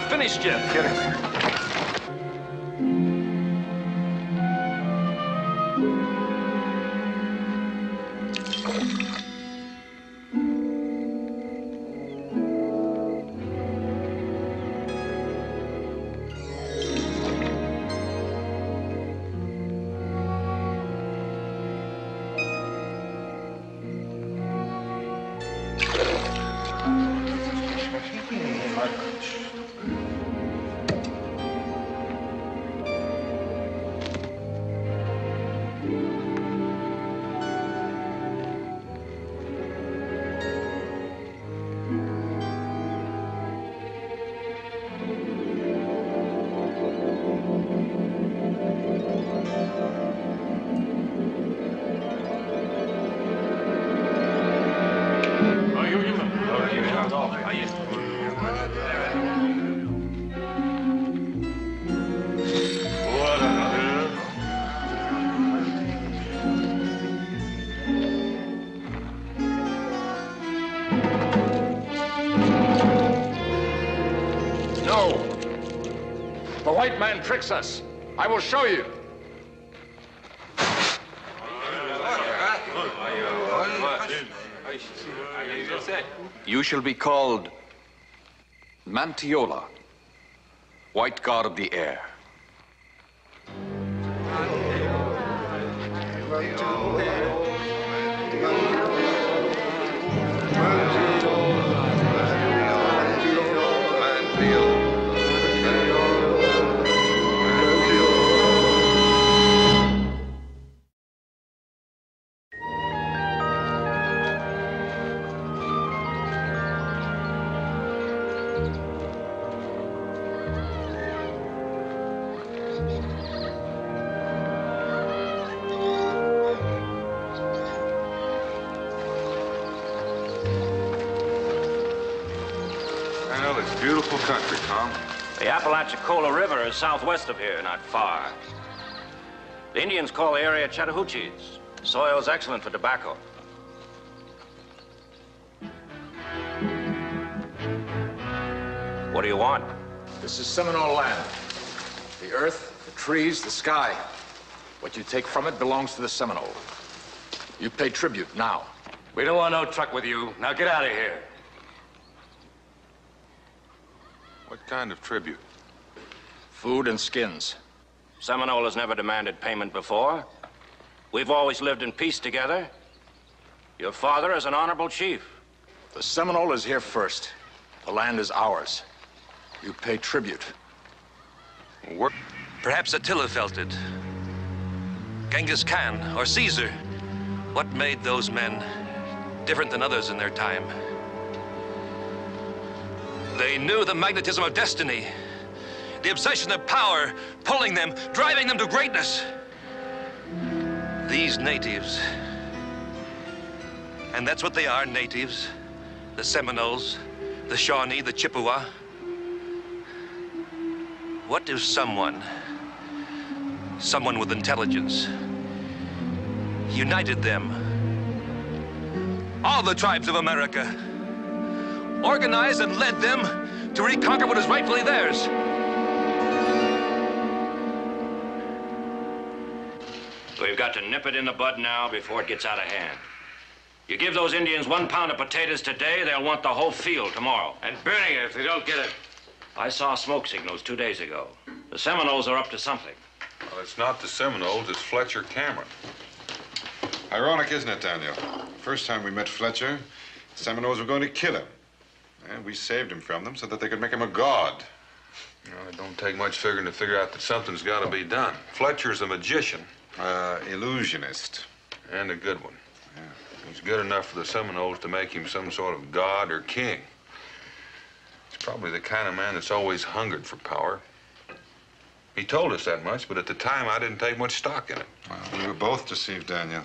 not finished yet. Get in there. Man tricks us. I will show you. You shall be called Mantiola, White God of the Air. Country, Tom. The Apalachicola River is southwest of here, not far. The Indians call the area Chattahoochees. The soil is excellent for tobacco. What do you want? This is Seminole land. The earth, the trees, the sky. What you take from it belongs to the Seminole. You pay tribute now. We don't want no truck with you. Now get out of here. What kind of tribute? Food and skins. Seminole has never demanded payment before. We've always lived in peace together. Your father is an honorable chief. The Seminole is here first. The land is ours. You pay tribute. What? Perhaps Attila felt it. Genghis Khan or Caesar. What made those men different than others in their time? They knew the magnetism of destiny, the obsession of power, pulling them, driving them to greatness. These natives, and that's what they are, natives, the Seminoles, the Shawnee, the Chippewa. What if someone, someone with intelligence, united them, all the tribes of America, organized and led them to reconquer what is rightfully theirs. We've got to nip it in the bud now before it gets out of hand. You give those Indians one pound of potatoes today, they'll want the whole field tomorrow. And burning it if they don't get it. I saw smoke signals two days ago. The Seminoles are up to something. Well, it's not the Seminoles, it's Fletcher Cameron. Ironic, isn't it, Daniel? First time we met Fletcher, the Seminoles were going to kill him. And we saved him from them so that they could make him a god. Well, it don't take much figuring to figure out that something's got to be done. Fletcher's a magician. Uh, illusionist. And a good one. Yeah. He's good enough for the Seminoles to make him some sort of god or king. He's probably the kind of man that's always hungered for power. He told us that much, but at the time, I didn't take much stock in it. Well, we were both deceived, Daniel.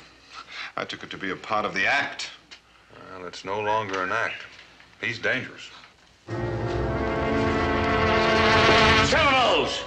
I took it to be a part of the act. Well, it's no longer an act. He's dangerous. Seminoles!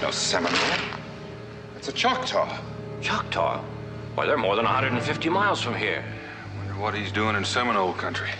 That's no Seminole. That's a Choctaw. Choctaw? Why, they're more than one hundred fifty miles from here. I wonder what he's doing in Seminole country.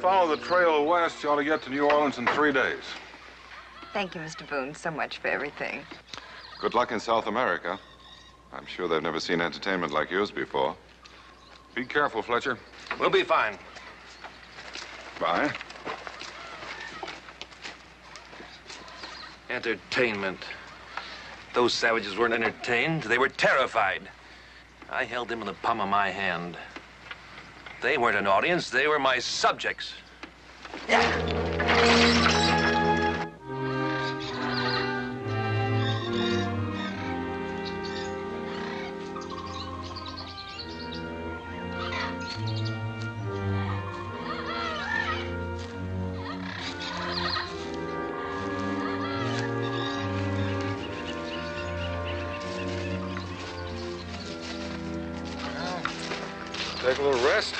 Follow the trail west, you ought to get to New Orleans in three days. Thank you, Mister Boone, so much for everything. Good luck in South America. I'm sure they've never seen entertainment like yours before. Be careful, Fletcher. We'll be fine. Bye. Entertainment. Those savages weren't entertained. They were terrified. I held them in the palm of my hand. They weren't an audience, they were my subjects. Take a little rest.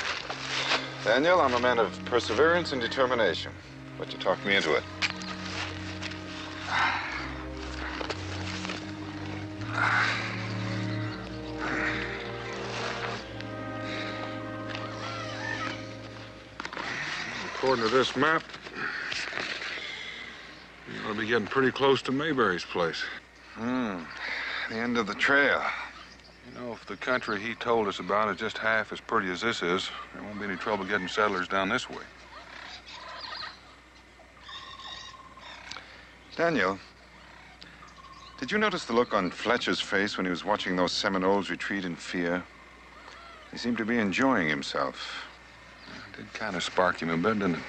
Daniel, I'm a man of perseverance and determination, but you talked me into it. According to this map, you ought to be getting pretty close to Mayberry's place. Hmm, the end of the trail. You know, if the country he told us about is just half as pretty as this is, there won't be any trouble getting settlers down this way. Daniel, did you notice the look on Fletcher's face when he was watching those Seminoles retreat in fear? He seemed to be enjoying himself. It did kind of spark him a bit, didn't it?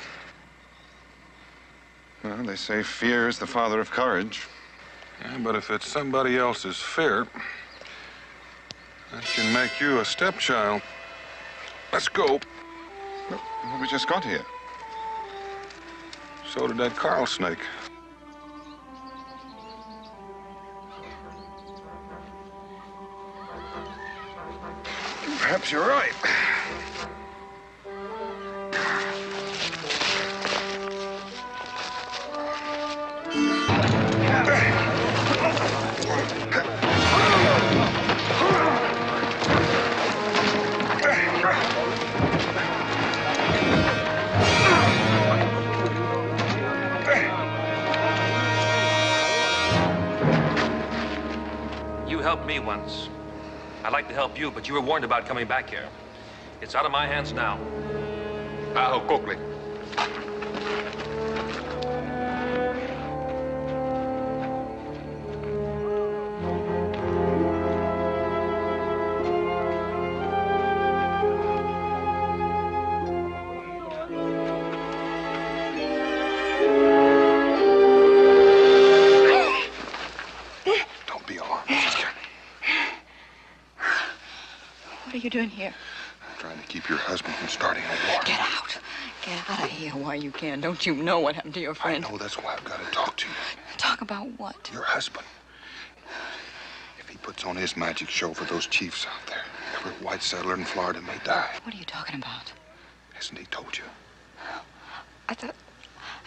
Well, they say fear is the father of courage. Yeah, but if it's somebody else's fear, that can make you a stepchild. Let's go. Well, we just got here. So did that Carl snake. Perhaps you're right. Me once. I'd like to help you, but you were warned about coming back here. It's out of my hands now. I'll help Coakley. Doing here? I'm trying to keep your husband from starting a war. Get out. Get out of here while you can. Don't you know what happened to your friend? I know. That's why I've got to talk to you. Talk about what? Your husband. If he puts on his magic show for those chiefs out there, every white settler in Florida may die. What are you talking about? Hasn't he told you? I thought...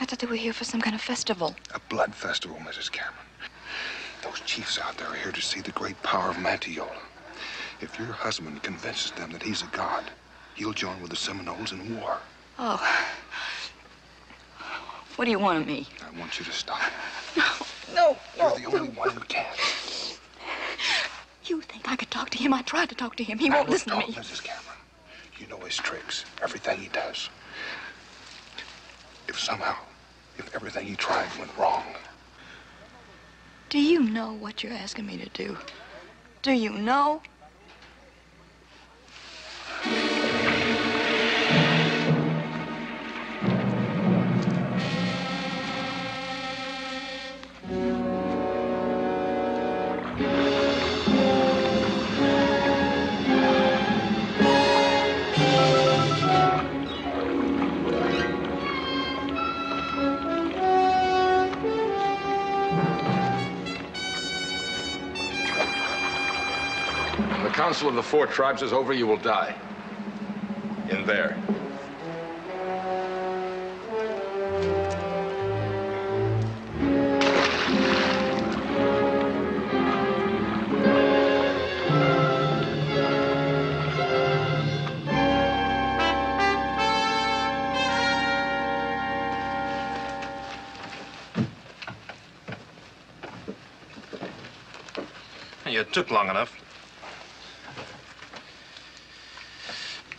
I thought they were here for some kind of festival. A blood festival, Missus Cameron. Those chiefs out there are here to see the great power of Mantiola. If your husband convinces them that he's a god, he'll join with the Seminoles in war. Oh. What do you want of me? I want you to stop. No, no, no. You're the only one who can. You think I could talk to him? I tried to talk to him. He won't listen to me. Missus Cameron, you know his tricks, everything he does. If somehow, if everything he tried went wrong. Do you know what you're asking me to do? Do you know? The council of the four tribes is over. You will die. In there. You took long enough.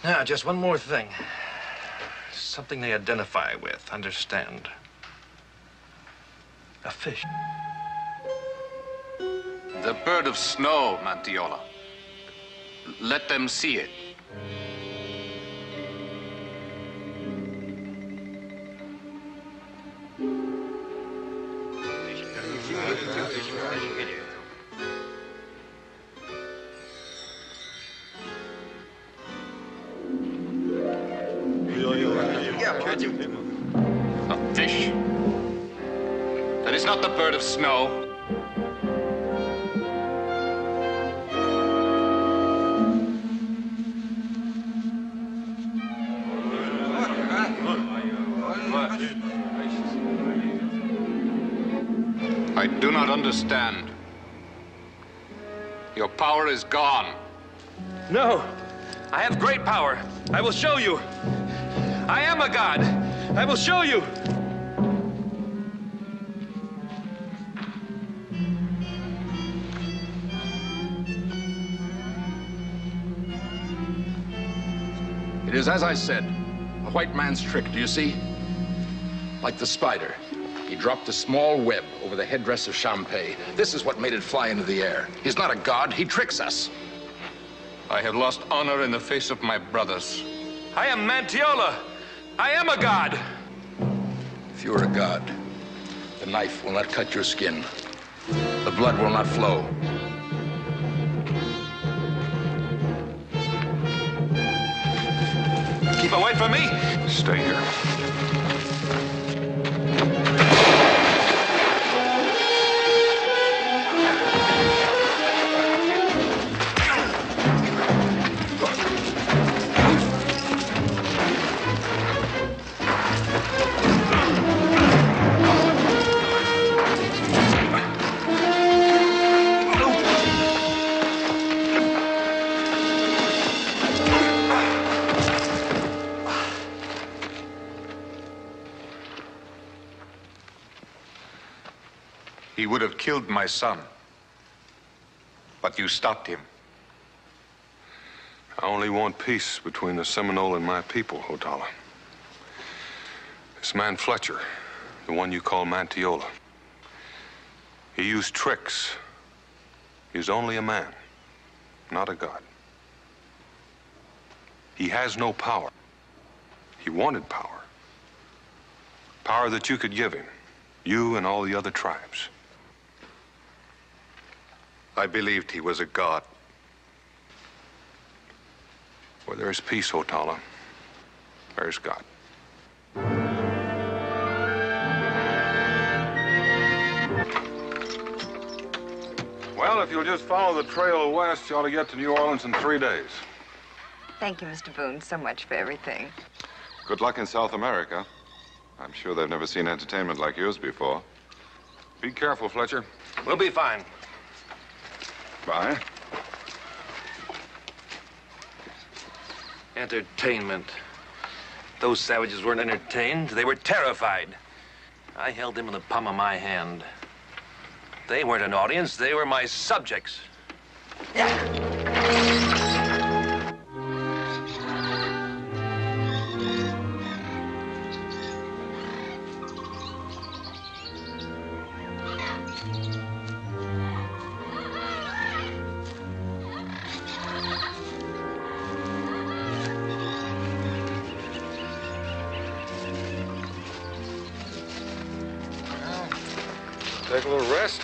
Now, just one more thing. Something they identify with, understand. A fish. The bird of snow, Mantiola. Let them see it. Snow. I do not understand. Your power is gone. No, I have great power. I will show you. I am a god. I will show you. It is as I said, a white man's trick, do you see? Like the spider, he dropped a small web over the headdress of Champay. This is what made it fly into the air. He's not a god, he tricks us. I have lost honor in the face of my brothers. I am Mantiola. I am a god. If you are a god, the knife will not cut your skin. The blood will not flow. Keep away from me. Stay here. Would have killed my son, but you stopped him. I only want peace between the Seminole and my people, Hotala. This man Fletcher, the one you call Mantiola, he used tricks. He's only a man, not a god. He has no power. He wanted power. Power that you could give him, you and all the other tribes. I believed he was a god. Where there is peace, Hotala, there is God. Well, if you'll just follow the trail west, you ought to get to New Orleans in three days. Thank you, Mister Boone, so much for everything. Good luck in South America. I'm sure they've never seen entertainment like yours before. Be careful, Fletcher. We'll be fine. Bye. Entertainment. Those savages weren't entertained. They were terrified. I held them in the palm of my hand. They weren't an audience. They were my subjects. Yeah. Take a little rest.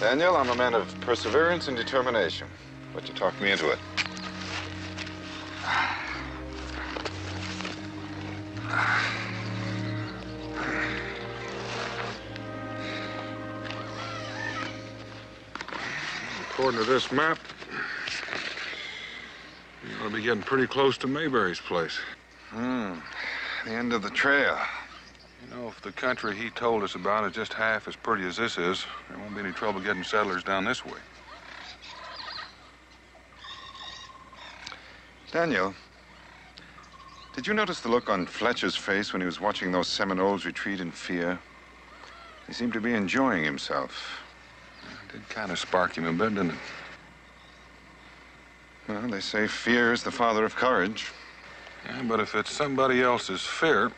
Daniel, I'm a man of perseverance and determination, but you talked me into it. According to this map, you ought to be getting pretty close to Mayberry's place. Hmm, the end of the trail. You know, if the country he told us about is just half as pretty as this is, there won't be any trouble getting settlers down this way. Daniel, did you notice the look on Fletcher's face when he was watching those Seminoles retreat in fear? He seemed to be enjoying himself. It did kind of spark him a bit, didn't it? Well, they say fear is the father of courage. Yeah, but if it's somebody else's fear,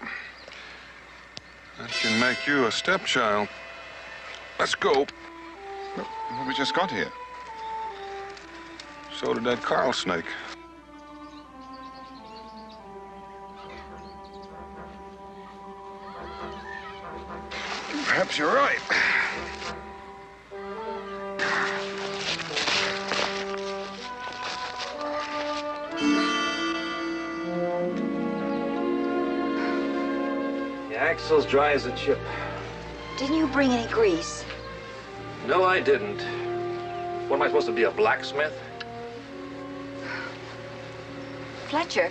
that can make you a stepchild. Let's go. Well, we just got here. So did that Carl snake. Perhaps you're right. Axle's dry as a chip. Didn't you bring any grease? No, I didn't. What am I supposed to be, a blacksmith? Fletcher.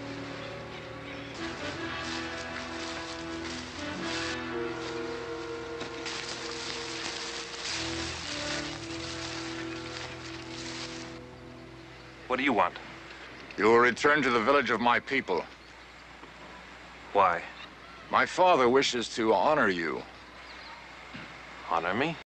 What do you want? You will return to the village of my people. Why? My father wishes to honor you. Honor me?